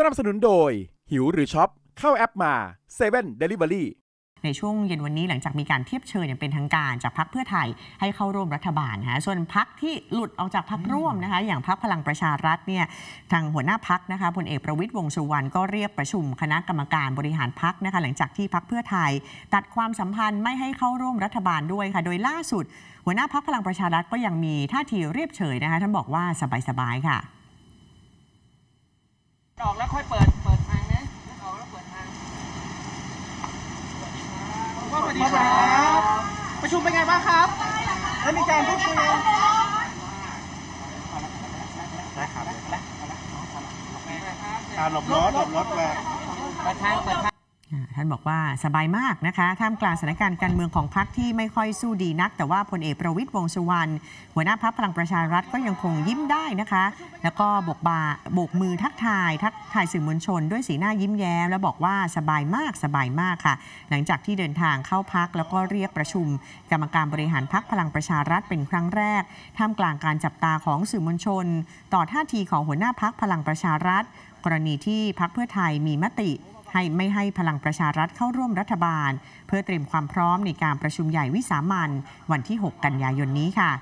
สนับสนุนโดยหิวหรือช็อปเข้าแอปมา7 Deliveryในช่วงเย็นวันนี้หลังจากมีการเทียบเชิญอย่างเป็นทางการจากพรรคเพื่อไทยให้เข้าร่วมรัฐบาลนะคะส่วนพรรคที่หลุดออกจากพรรคร่วมนะคะอย่างพรรคพลังประชารัฐเนี่ยทางหัวหน้าพรรคนะคะพลเอกประวิตรวงษ์สุวรรณก็เรียกประชุมคณะกรรมการบริหารพรรคนะคะหลังจากที่พรรคเพื่อไทยตัดความสัมพันธ์ไม่ให้เข้าร่วมรัฐบาลด้วยค่ะโดยล่าสุดหัวหน้าพรรคพลังประชารัฐก็ยังมีท่าทีเรียบเฉยนะคะท่านบอกว่าสบายๆค่ะออกแล้วค่อยเปิดทางนะออกแล้วเปิดทางสวัสดีครับประชุมเป็นไงบ้างครับแล้วมีการพูดคุยนะครับหลบรถเลยท่านบอกว่าสบายมากนะคะท่ามกลางสถานการณ์การเมืองของพรรคที่ไม่ค่อยสู้ดีนักแต่ว่าพลเอกประวิตรวงษ์สุวรรณหัวหน้าพรรคพลังประชารัฐก็ยังคงยิ้มได้นะคะแล้วก็โบกมือทักทายสื่อมวลชนด้วยสีหน้ายิ้มแย้มและบอกว่าสบายมากค่ะหลังจากที่เดินทางเข้าพรรคแล้วก็เรียกประชุมกรรมการบริหารพรรคพลังประชารัฐเป็นครั้งแรกท่ามกลางการจับตาของสื่อมวลชนต่อท่าทีของหัวหน้าพรรคพลังประชารัฐกรณีที่พรรคเพื่อไทยมีมติให้ไม่ให้พลังประชารัฐเข้าร่วมรัฐบาลเพื่อเตรียมความพร้อมในการประชุมใหญ่วิสามัญวันที่ 6 กันยายนนี้ค่ะ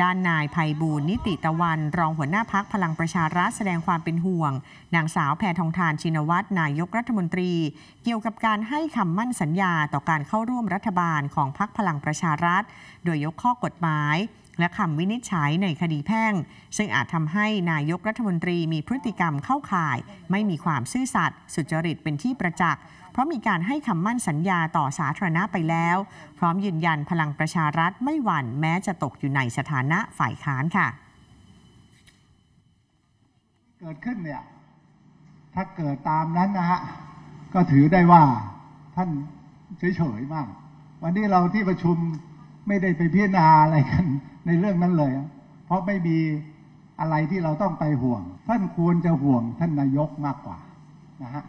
ด้านนายไพบูลย์นิติตะวันรองหัวหน้าพรรคพลังประชารัฐแสดงความเป็นห่วงนางสาวแพทองธารชินวัตรนายกรัฐมนตรีเกี่ยวกับการให้คำมั่นสัญญาต่อการเข้าร่วมรัฐบาลของพรรคพลังประชารัฐโดยยกข้อกฎหมายและคำวินิจฉัยในคดีแพ่งซึ่งอาจทำให้นายกรัฐมนตรีมีพฤติกรรมเข้าข่ายไม่มีความซื่อสัตย์สุจริตเป็นที่ประจักษ์เพราะมีการให้คำมั่นสัญญาต่อสาธารณะไปแล้วพร้อมยืนยันพลังประชารัฐไม่หวั่นแม้จะตกอยู่ในสถานะฝ่ายค้านค่ะเกิดขึ้นเนี่ยถ้าเกิดตามนั้นนะฮะก็ถือได้ว่าท่านเฉยๆมากวันนี้เราที่ประชุมไม่ได้ไปพิจารณาอะไรกันในเรื่องนั้นเลยเพราะไม่มีอะไรที่เราต้องไปห่วงท่านควรจะห่วงท่านนายกมากกว่านะฮะ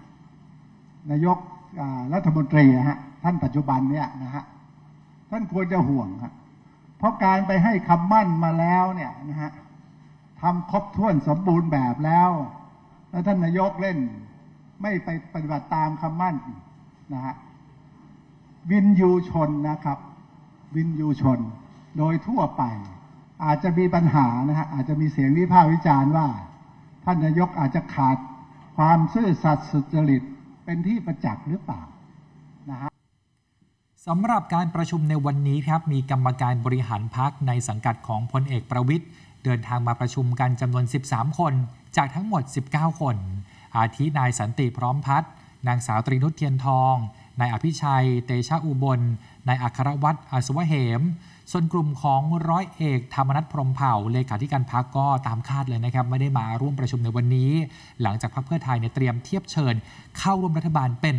นายกรัฐมนตรีฮะท่านปัจจุบันเนี่ยนะฮะท่านควรจะห่วงฮะเพราะการไปให้คำมั่นมาแล้วเนี่ยนะฮะทำครบถ้วนสมบูรณ์แบบแล้วแล้วท่านนายกเล่นไม่ไปปฏิบัติตามคำมั่นนะฮะวินยูชนนะครับวินยูชนโดยทั่วไปอาจจะมีปัญหานะฮะอาจจะมีเสียงวิพากษ์วิจารณ์ว่าท่านนายกอาจจะขาดความซื่อสัตย์สุจริตเป็นที่ประจักษ์หรือเปล่านะฮะสำหรับการประชุมในวันนี้ครับมีกรรมการบริหารพรรคในสังกัดของพลเอกประวิตรเดินทางมาประชุมกันจำนวน13คนจากทั้งหมด19คนอาทินายสันติพร้อมพัฒน์นางสาวตรีนุชเทียนทองนายอภิชัยเตชะอุบลนายอัครวัตรอัศวเหมส่วนกลุ่มของร้อยเอกธรรมนัสพรหมเผ่าเลขาธิการพรรคก็ตามคาดเลยนะครับไม่ได้มาร่วมประชุมในวันนี้หลังจากพรรคเพื่อไทยเตรียมเทียบเชิญเข้าร่วมรัฐบาลเป็น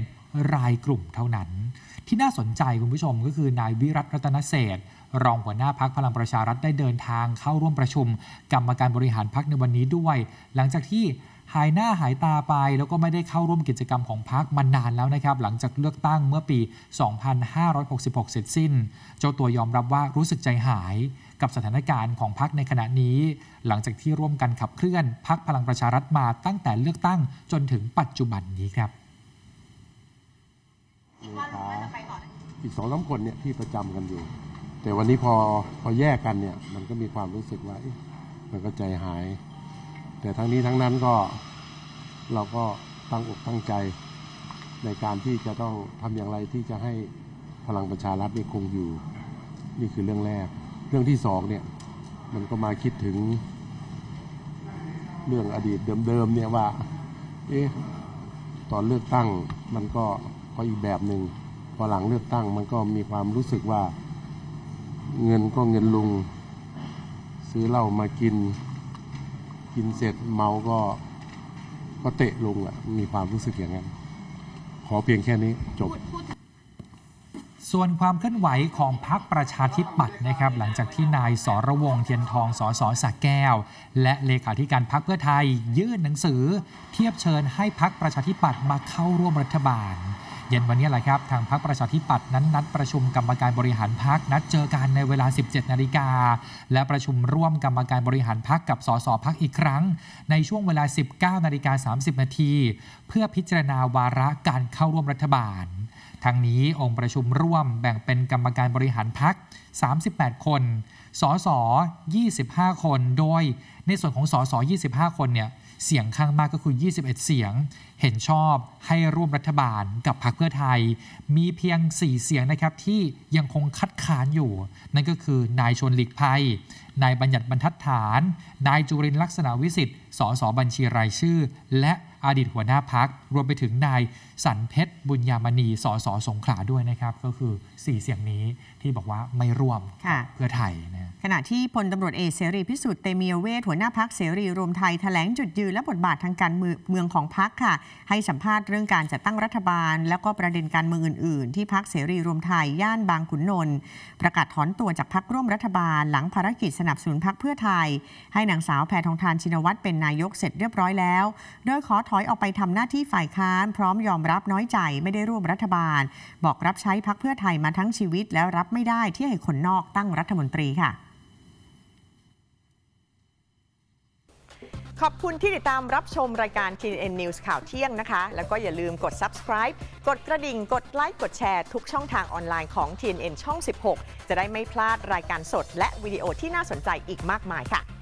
รายกลุ่มเท่านั้นที่น่าสนใจคุณผู้ชมก็คือนายวิรัติ รัตนเศรษฐ์รองหัวหน้าพรรคพลังประชารัฐได้เดินทางเข้าร่วมประชุมกรรมการบริหารพรรคในวันนี้ด้วยหลังจากที่หายหน้าหายตาไปแล้วก็ไม่ได้เข้าร่วมกิจกรรมของพรรคมานานแล้วนะครับหลังจากเลือกตั้งเมื่อปี 2566 เสร็จสิ้นเจ้าตัวยอมรับว่ารู้สึกใจหายกับสถานการณ์ของพรรคในขณะนี้หลังจากที่ร่วมกันขับเคลื่อนพรรคพลังประชารัฐมาตั้งแต่เลือกตั้งจนถึงปัจจุบันนี้ครับอีก 2-3 คนเนี่ยที่ประจำกันอยู่แต่วันนี้พอแยกกันเนี่ยมันก็มีความรู้สึกว่ามันก็ใจหายแต่ทั้งนี้ทั้งนั้นก็เราก็ตั้งอกตั้งใจในการที่จะต้องทำอย่างไรที่จะให้พลังประชารัฐคงอยู่นี่คือเรื่องแรกเรื่องที่สองเนี่ยมันก็มาคิดถึงเรื่องอดีตเดิมๆเนี่ยว่าตอนเลือกตั้งมันก็อีกแบบหนึ่งพอหลังเลือกตั้งมันก็มีความรู้สึกว่าเงินก็เงินลุงซื้อเหล้ามากินเสร็จเมาก็เตะลงมีความรู้สึกอย่างนั้นขอเพียงแค่นี้จบส่วนความเคลื่อนไหวของพรรคประชาธิปัตย์นะครับหลังจากที่นายสรวงศ์เทียนทองสสสระแก้วและเลขาธิการพรรคเพื่อไทยยื่นหนังสือเทียบเชิญให้พรรคประชาธิปัตย์มาเข้าร่วมรัฐบาล เย็นวันนี้แหละครับทางพรรคประชาธิปัตย์นั้นนัดประชุมกรรมการบริหารพรรคนัดเจอกันในเวลา 17 นาฬิกาและประชุมร่วมกรรมการบริหารพรรคกับสสพรรคอีกครั้งในช่วงเวลา 19.30 นาทีเพื่อพิจารณาวาระการเข้าร่วมรัฐบาลทางนี้องค์ประชุมร่วมแบ่งเป็นกรรมการบริหารพรรค 38 คนสส 25 คนโดยในส่วนของสส 25 คนเนี่ยเสียงข้างมากก็คือ21 เสียงเห็นชอบให้ร่วมรัฐบาลกับพรรคเพื่อไทยมีเพียง4 เสียงนะครับที่ยังคงคัดค้านอยู่นั่นก็คือนายชวนหลีกภัยนายบัญญัติบรรทัดฐานนายจุรินทร์ลักษณะวิสิทธิ์สสบัญชีรายชื่อและอดีตหัวหน้าพรรครวมไปถึงนายสันเพชรบุญยามณีสสสงขลาด้วยนะครับก็คือ4 เสียงนี้ที่บอกว่าไม่ร่วมเพื่อไทยนะขณะที่พลตำรวจเอกเสรีพิสุทธิ์เตมียเวทหัวหน้าพรรคเสรีรวมไทยแถลงจุดยืนและบทบาททางการเมืองของพรรคค่ะให้สัมภาษณ์เรื่องการจัดตั้งรัฐบาลแล้วก็ประเด็นการเมืองอื่นๆที่พรรคเสรีรวมไทยย่านบางขุนนนท์ประกาศถอนตัวจากพรรคร่วมรัฐบาลหลังภารกิจสนับสนุนพรรคเพื่อไทยให้นางสาวแพทองธารชินวัตรเป็นนายกเสร็จเรียบร้อยแล้วโดยขอถอยออกไปทำหน้าที่ฝ่ายค้านพร้อมยอมรับน้อยใจไม่ได้ร่วมรัฐบาลบอกรับใช้พรรคเพื่อไทยมาทั้งชีวิตแล้วรับไม่ได้ที่ให้คนนอกตั้งรัฐมนตรีค่ะขอบคุณที่ติดตามรับชมรายการ TNN News ข่าวเที่ยงนะคะแล้วก็อย่าลืมกด subscribe กดกระดิ่งกดไลค์กดแชร์ทุกช่องทางออนไลน์ของ TNN ช่อง 16จะได้ไม่พลาดรายการสดและวิดีโอที่น่าสนใจอีกมากมายค่ะ